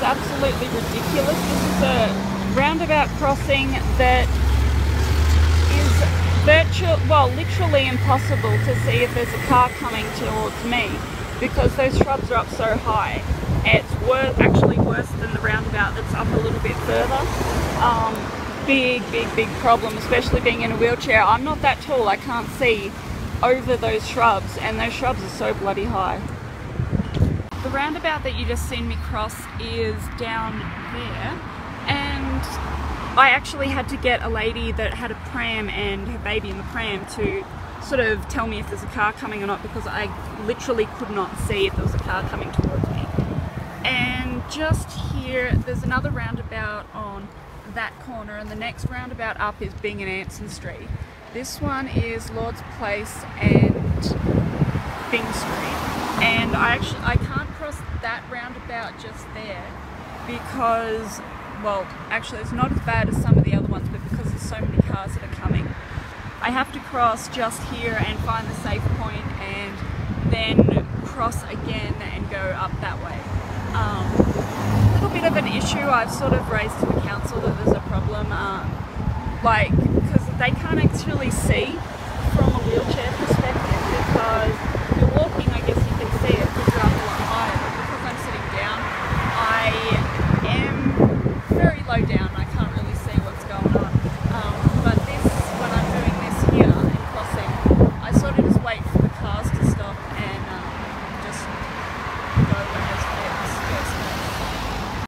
is absolutely ridiculous. This is a roundabout crossing that is literally impossible to see if there's a car coming towards me because those shrubs are up so high. It's actually worse than the roundabout that's up a little bit further. Big problem, especially being in a wheelchair. I'm not that tall, I can't see over those shrubs, and those shrubs are so bloody high. The roundabout that you just seen me cross is down there, and I actually had to get a lady that had a pram and her baby in the pram to sort of tell me if there's a car coming or not, because I literally could not see if there was a car coming towards me. And just here, there's another roundabout on that corner, and the next roundabout up is Bing and Anson Street. This one is Lord's Place and Bing Street. And I can't cross that roundabout just there because, well, actually it's not as bad as some of the other ones, but because there's so many cars that are coming. I have to cross just here and find the safe point and then cross again and go up that way. A little bit of an issue I've sort of raised to the council that there's a problem, like, because they can't actually see